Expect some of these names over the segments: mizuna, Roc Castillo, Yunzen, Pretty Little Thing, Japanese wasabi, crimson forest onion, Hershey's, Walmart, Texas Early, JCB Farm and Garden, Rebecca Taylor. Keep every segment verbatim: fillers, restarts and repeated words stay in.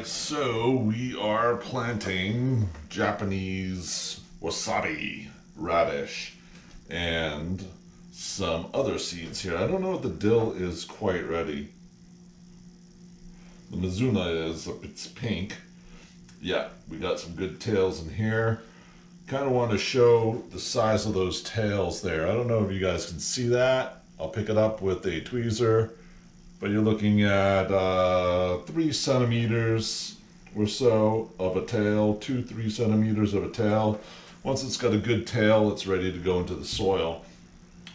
right, so we are planting Japanese wasabi radish and some other seeds here. I don't know if the dill is quite ready. The mizuna is, it's pink. Yeah, we got some good tails in here. Kind of want to show the size of those tails there. I don't know if you guys can see that. I'll pick it up with a tweezer, but you're looking at uh, three centimeters or so of a tail, two, three centimeters of a tail. Once it's got a good tail, it's ready to go into the soil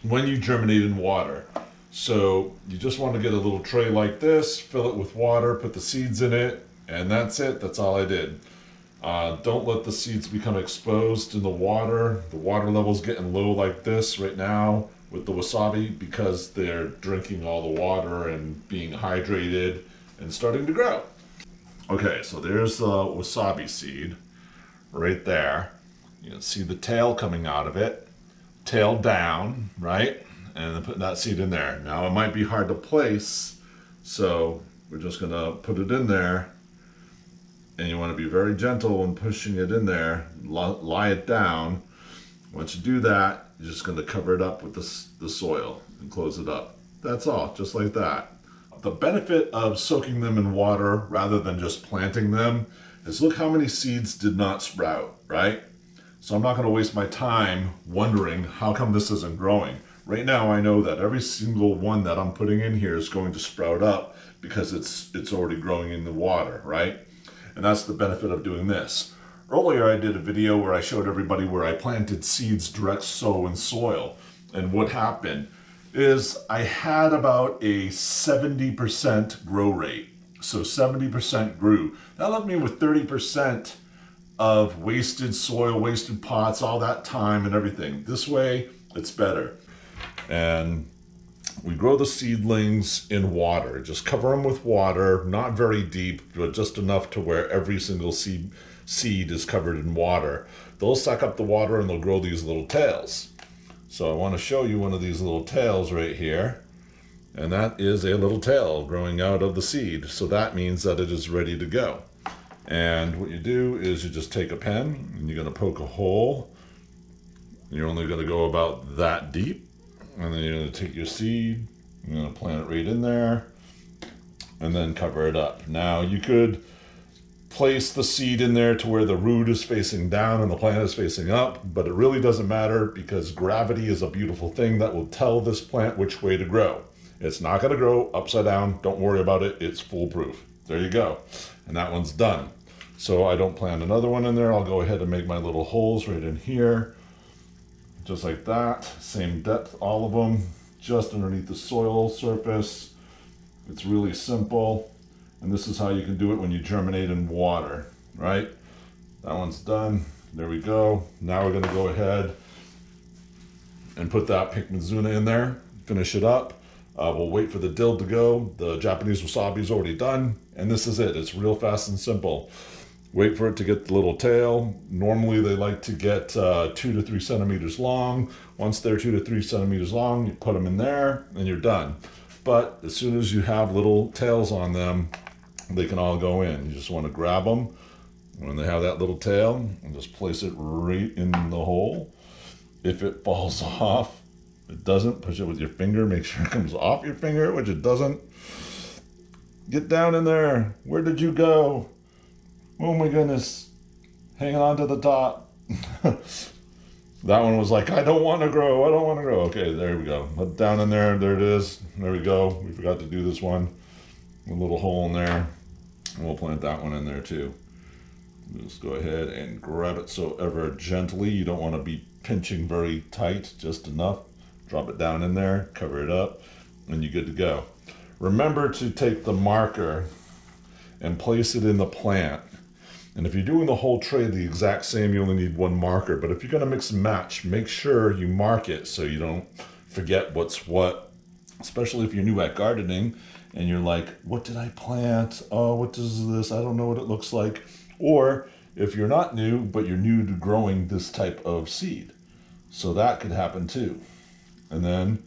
when you germinate in water. So you just want to get a little tray like this, fill it with water, put the seeds in it, and that's it. That's all I did. Uh, don't let the seeds become exposed in the water. The water level's getting low like this right now with the wasabi because they're drinking all the water and being hydrated and starting to grow. Okay, so there's the wasabi seed right there. You can see the tail coming out of it. Tail down, right? And then putting that seed in there. Now it might be hard to place, so we're just gonna put it in there, and you want to be very gentle when pushing it in there. Lie it down. Once you do that, you're just gonna cover it up with the, the soil and close it up. That's all, just like that. The benefit of soaking them in water rather than just planting them is look how many seeds did not sprout, right? So I'm not gonna waste my time wondering how come this isn't growing. Right now I know that every single one that I'm putting in here is going to sprout up because it's, it's already growing in the water, right? And that's the benefit of doing this. Earlier I did a video where I showed everybody where I planted seeds direct sow in soil, and what happened is I had about a seventy percent grow rate. So seventy percent grew. That left me with thirty percent of wasted soil, wasted pots, all that time and everything. This way it's better. And we grow the seedlings in water. Just cover them with water, not very deep, but just enough to where every single seed seed is covered in water. They'll suck up the water and they'll grow these little tails. So I want to show you one of these little tails right here, and that is a little tail growing out of the seed. So that means that it is ready to go. And what you do is you just take a pen and you're going to poke a hole. You're only going to go about that deep, and then you're going to take your seed, you're going to plant it right in there, and then cover it up. Now you could place the seed in there to where the root is facing down and the plant is facing up, but it really doesn't matter because gravity is a beautiful thing that will tell this plant which way to grow. It's not going to grow upside down. Don't worry about it. It's foolproof. There you go. And that one's done. So I don't plant another one in there. I'll go ahead and make my little holes right in here. Just like that. Same depth, all of them, just underneath the soil surface. It's really simple. And this is how you can do it when you germinate in water, right? That one's done. There we go. Now we're going to go ahead and put that pink mizuna in there, finish it up. Uh, we'll wait for the dill to go. The Japanese wasabi is already done, and this is it. It's real fast and simple. Wait for it to get the little tail. Normally they like to get uh, two to three centimeters long. Once they're two to three centimeters long, you put them in there and you're done. But as soon as you have little tails on them, they can all go in. You just want to grab them when they have that little tail and just place it right in the hole. If it falls off, it doesn't, push it with your finger, make sure it comes off your finger, which it doesn't. Get down in there. Where did you go? Oh my goodness. Hanging on to the top. That one was like, I don't want to grow, I don't want to grow. Okay, there we go. Put down in there, there it is. There we go. We forgot to do this one. A little hole in there, and we'll plant that one in there too. Just go ahead and grab it so ever gently. You don't want to be pinching very tight, just enough. Drop it down in there, cover it up, and you're good to go. Remember to take the marker and place it in the plant. And if you're doing the whole tray the exact same, you only need one marker. But if you're going to mix and match, make sure you mark it so you don't forget what's what. Especially if you're new at gardening and you're like, what did I plant? Oh, what is this? I don't know what it looks like. Or if you're not new, but you're new to growing this type of seed. So that could happen too. And then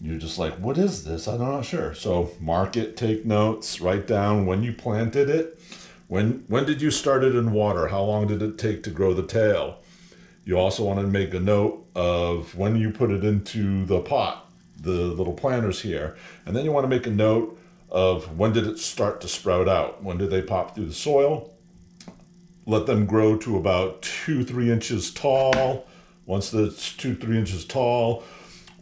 you're just like, what is this? I'm not sure. So mark it, take notes, write down when you planted it. When, when did you start it in water? How long did it take to grow the tail? You also want to make a note of when you put it into the pot, the little planters here. And then you want to make a note of when did it start to sprout out? When did they pop through the soil? Let them grow to about two, three inches tall. Once that's two, three inches tall,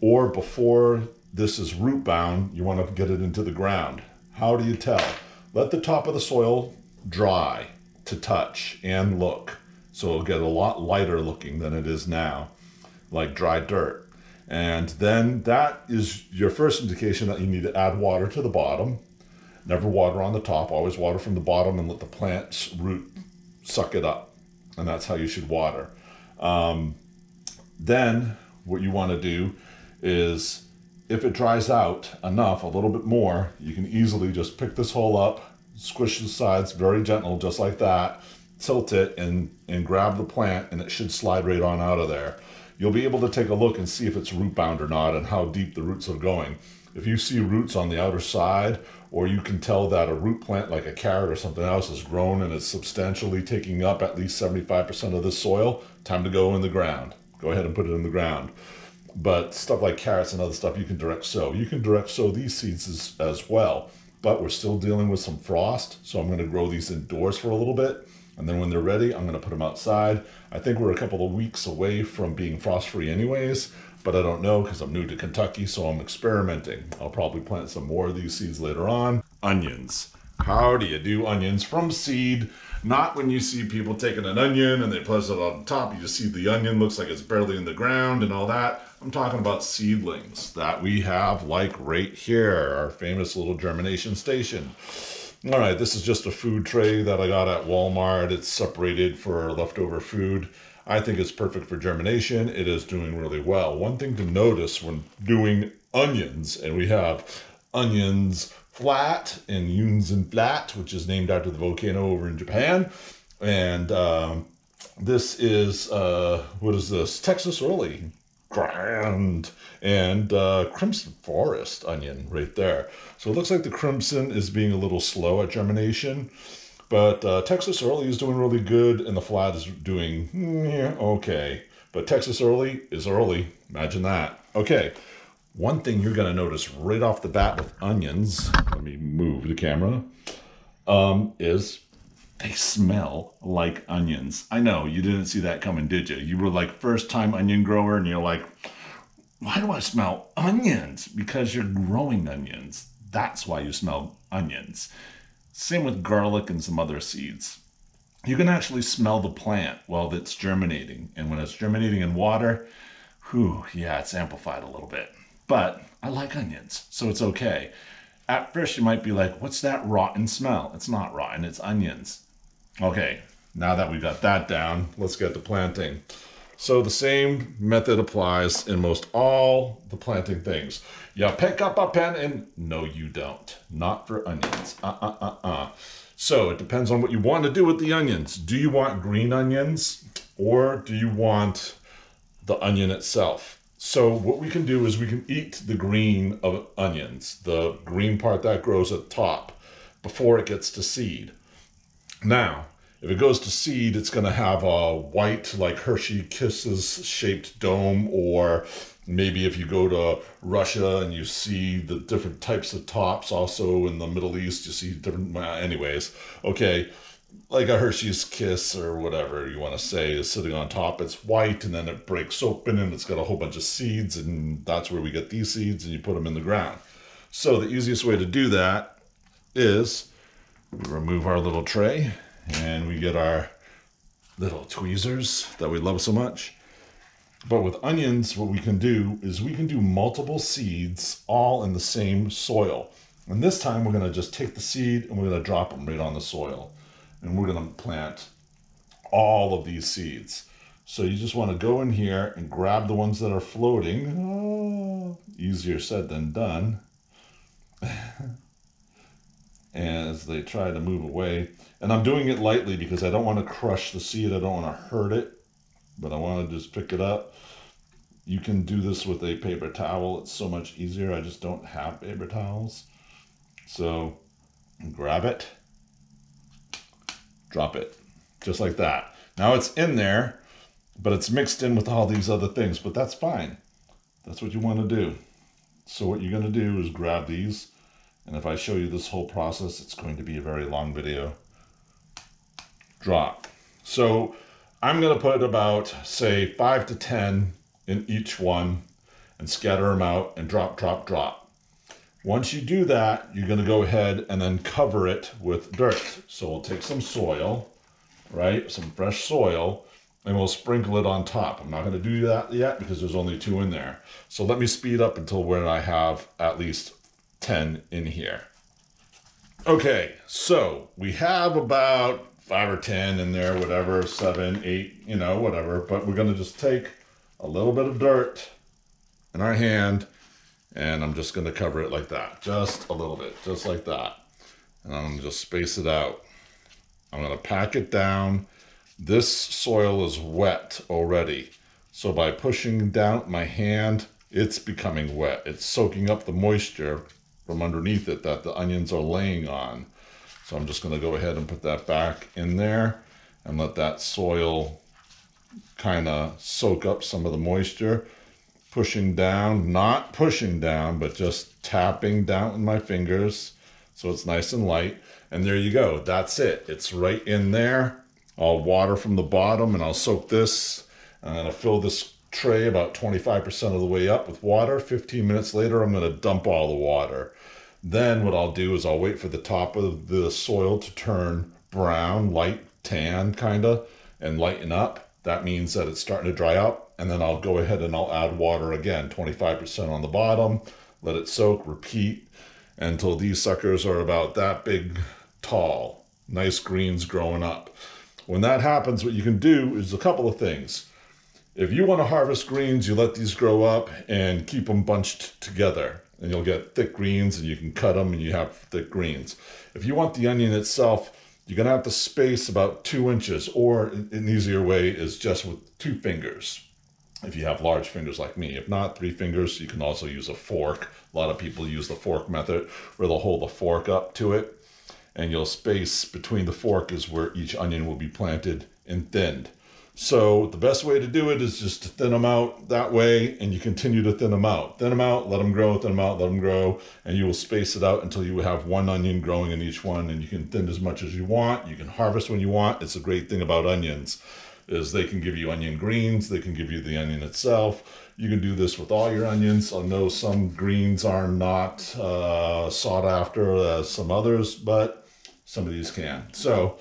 or before this is root bound, you want to get it into the ground. How do you tell? Let the top of the soil dry to touch and look. So it'll get a lot lighter looking than it is now, like dry dirt. And then that is your first indication that you need to add water to the bottom. Never water on the top, always water from the bottom and let the plant's root suck it up. And that's how you should water. Um, then what you want to do is, if it dries out enough, a little bit more, you can easily just pick this hole up, squish the sides, very gentle, just like that, tilt it and, and grab the plant, and it should slide right on out of there. You'll be able to take a look and see if it's root bound or not and how deep the roots are going. If you see roots on the outer side, or you can tell that a root plant like a carrot or something else has grown and is substantially taking up at least seventy-five percent of the soil, time to go in the ground. Go ahead and put it in the ground. But stuff like carrots and other stuff, you can direct sow. You can direct sow these seeds as, as well, but we're still dealing with some frost, so I'm going to grow these indoors for a little bit, and then when they're ready, I'm going to put them outside. I think we're a couple of weeks away from being frost-free anyways, but I don't know because I'm new to Kentucky, so I'm experimenting. I'll probably plant some more of these seeds later on. Onions. How do you do onions from seed? Not when you see people taking an onion and they place it on top, you just see the onion looks like it's barely in the ground and all that. I'm talking about seedlings that we have like right here, our famous little germination station. All right, this is just a food tray that I got at Walmart. It's separated for leftover food. I think it's perfect for germination. It is doing really well. One thing to notice when doing onions, and we have onions flat and Yunzen flat, which is named after the volcano over in Japan. And um, this is, uh, what is this? Texas Early. Grand. And uh, crimson forest onion right there. So it looks like the crimson is being a little slow at germination. But uh, Texas Early is doing really good, and the flat is doing, yeah, okay. But Texas Early is early. Imagine that. Okay. One thing you're going to notice right off the bat with onions, let me move the camera, um, is they smell like onions. I know, you didn't see that coming, did you? You were like first-time onion grower, and you're like, why do I smell onions? Because you're growing onions. That's why you smell onions. Same with garlic and some other seeds. You can actually smell the plant while it's germinating, and when it's germinating in water, whew, yeah, it's amplified a little bit. But I like onions, so it's okay. At first, you might be like, what's that rotten smell? It's not rotten, it's onions. Okay, now that we've got that down, let's get to planting. So the same method applies in most all the planting things. You pick up a pen and no, you don't. Not for onions. Uh-uh-uh-uh. So it depends on what you want to do with the onions. Do you want green onions or do you want the onion itself? So what we can do is we can eat the green of onions, the green part that grows at the top before it gets to seed. Now, if it goes to seed, it's going to have a white, like Hershey Kisses shaped dome, or maybe if you go to Russia and you see the different types of tops, also in the Middle East, you see different, anyways, okay. Like a Hershey's Kiss or whatever you want to say is sitting on top. It's white and then it breaks open and it's got a whole bunch of seeds, and that's where we get these seeds, and you put them in the ground. So the easiest way to do that is we remove our little tray and we get our little tweezers that we love so much. But with onions, what we can do is we can do multiple seeds all in the same soil. And this time we're going to just take the seed and we're going to drop them right on the soil. And we're going to plant all of these seeds. So you just want to go in here and grab the ones that are floating. Oh, easier said than done. As they try to move away. And I'm doing it lightly because I don't want to crush the seed. I don't want to hurt it, but I want to just pick it up. You can do this with a paper towel. It's so much easier. I just don't have paper towels. So grab it. drop it, just like that. Now it's in there, but it's mixed in with all these other things, but that's fine. That's what you want to do. So what you're going to do is grab these, and if I show you this whole process, it's going to be a very long video. Drop. So I'm going to put about, say, five to ten in each one and scatter them out and drop, drop, drop. Once you do that, you're going to go ahead and then cover it with dirt. So we'll take some soil, right, some fresh soil, and we'll sprinkle it on top. I'm not going to do that yet because there's only two in there. So let me speed up until when I have at least ten in here. Okay, so we have about five or ten in there, whatever, seven, eight, you know, whatever. But we're going to just take a little bit of dirt in our hand, and I'm just going to cover it like that. Just a little bit, just like that. And I'm going to just space it out. I'm going to pack it down. This soil is wet already. So by pushing down my hand, it's becoming wet. It's soaking up the moisture from underneath it that the onions are laying on. So I'm just going to go ahead and put that back in there and let that soil kind of soak up some of the moisture. Pushing down, not pushing down, but just tapping down with my fingers so it's nice and light. And there you go. That's it. It's right in there. I'll water from the bottom, and I'll soak this, and I'll fill this tray about twenty-five percent of the way up with water. fifteen minutes later, I'm going to dump all the water. Then what I'll do is I'll wait for the top of the soil to turn brown, light tan kind of, and lighten up. That means that it's starting to dry up, and then I'll go ahead and I'll add water again, twenty-five percent on the bottom, let it soak, repeat, until these suckers are about that big, tall, nice greens growing up. When that happens, what you can do is a couple of things. If you want to harvest greens, you let these grow up and keep them bunched together, and you'll get thick greens, and you can cut them, and you have thick greens. If you want the onion itself, you're going to have to space about two inches, or an easier way is just with two fingers, if you have large fingers like me. If not, three fingers. You can also use a fork. A lot of people use the fork method, where they'll hold the fork up to it, and you'll space between the fork is where each onion will be planted and thinned. So the best way to do it is just to thin them out that way, and you continue to thin them out. Thin them out, let them grow, thin them out, let them grow, and you will space it out until you have one onion growing in each one, and you can thin as much as you want. You can harvest when you want. It's a great thing about onions, is they can give you onion greens, they can give you the onion itself. You can do this with all your onions. I know some greens are not uh, sought after as some others, but some of these can. So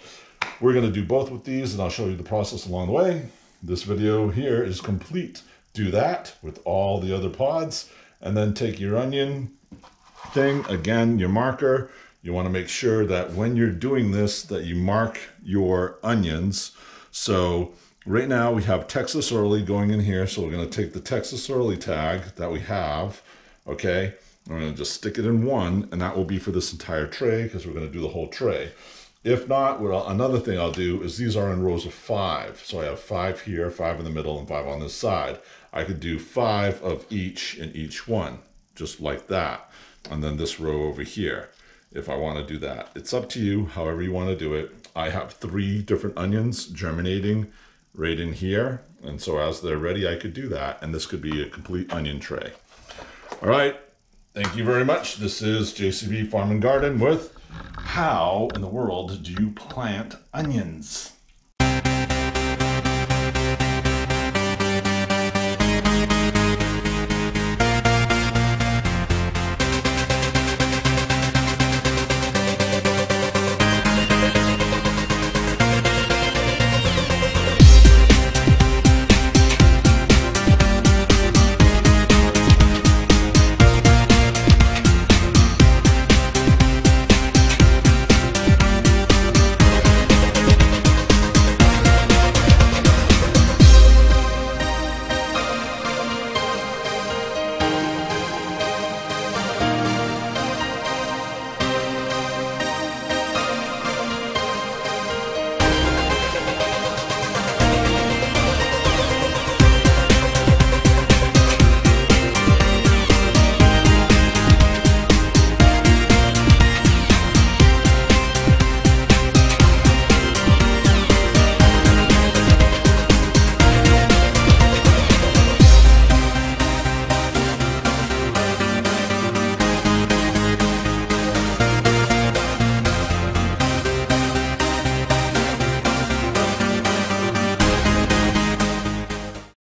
we're going to do both with these, and I'll show you the process along the way. This video here is complete. Do that with all the other pods, and then take your onion thing, again, your marker. You want to make sure that when you're doing this, that you mark your onions. So right now we have Texas Early going in here. So we're going to take the Texas Early tag that we have, okay? I'm going to just stick it in one, and that will be for this entire tray, because we're going to do the whole tray. If not, well, another thing I'll do is these are in rows of five. So I have five here, five in the middle, and five on this side. I could do five of each in each one, just like that. And then this row over here, if I want to do that. It's up to you, however you want to do it. I have three different onions germinating right in here. And so as they're ready, I could do that. And this could be a complete onion tray. All right. Thank you very much. This is J C B Farm and Garden with How in the World Do You Plant Onions?